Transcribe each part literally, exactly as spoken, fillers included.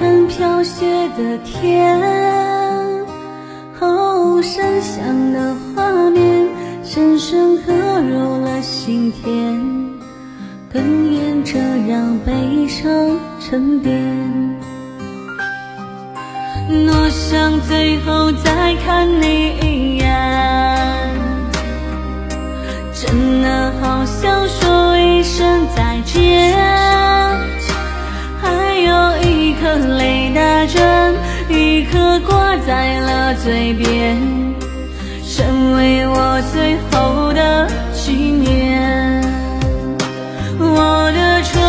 看飘雪的天，哦，山乡的画面深深刻入了心田，哽咽着让悲伤沉淀。多想最后再看你一眼，真的好想说一声再见，还有一颗泪打转，一颗挂在了嘴边，成为我最后的纪念。我的唇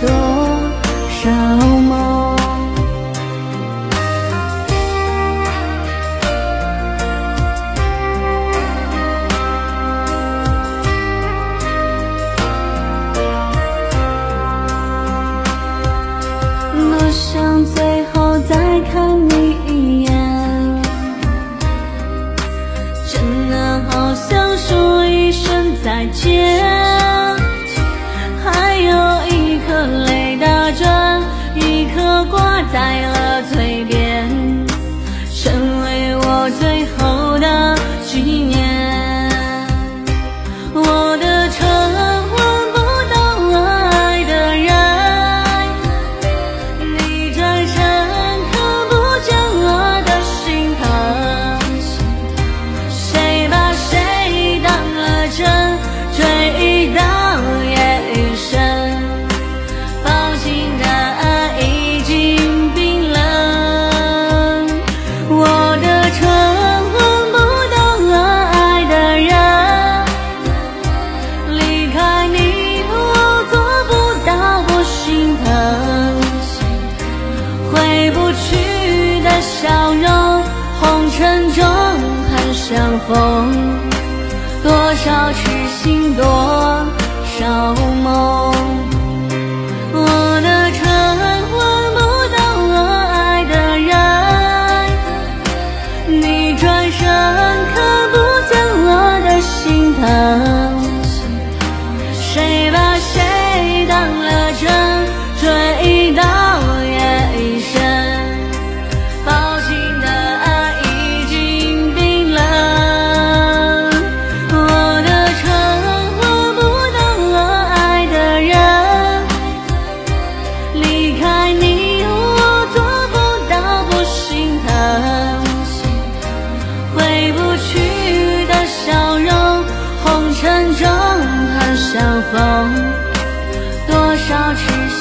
多少梦，多想最后再看你一眼，真的好想说一声再见，挂在了嘴边，成为我最后的纪念。我的唇吻不到我爱的人，你转身看不见我的心疼，谁把谁当了真，追忆到夜深，抱紧的爱已相逢，多少痴心，多少梦。我的唇吻不到我爱的人，你转身看不见我的心疼，谁把谁当了真，追到夜深。多少痴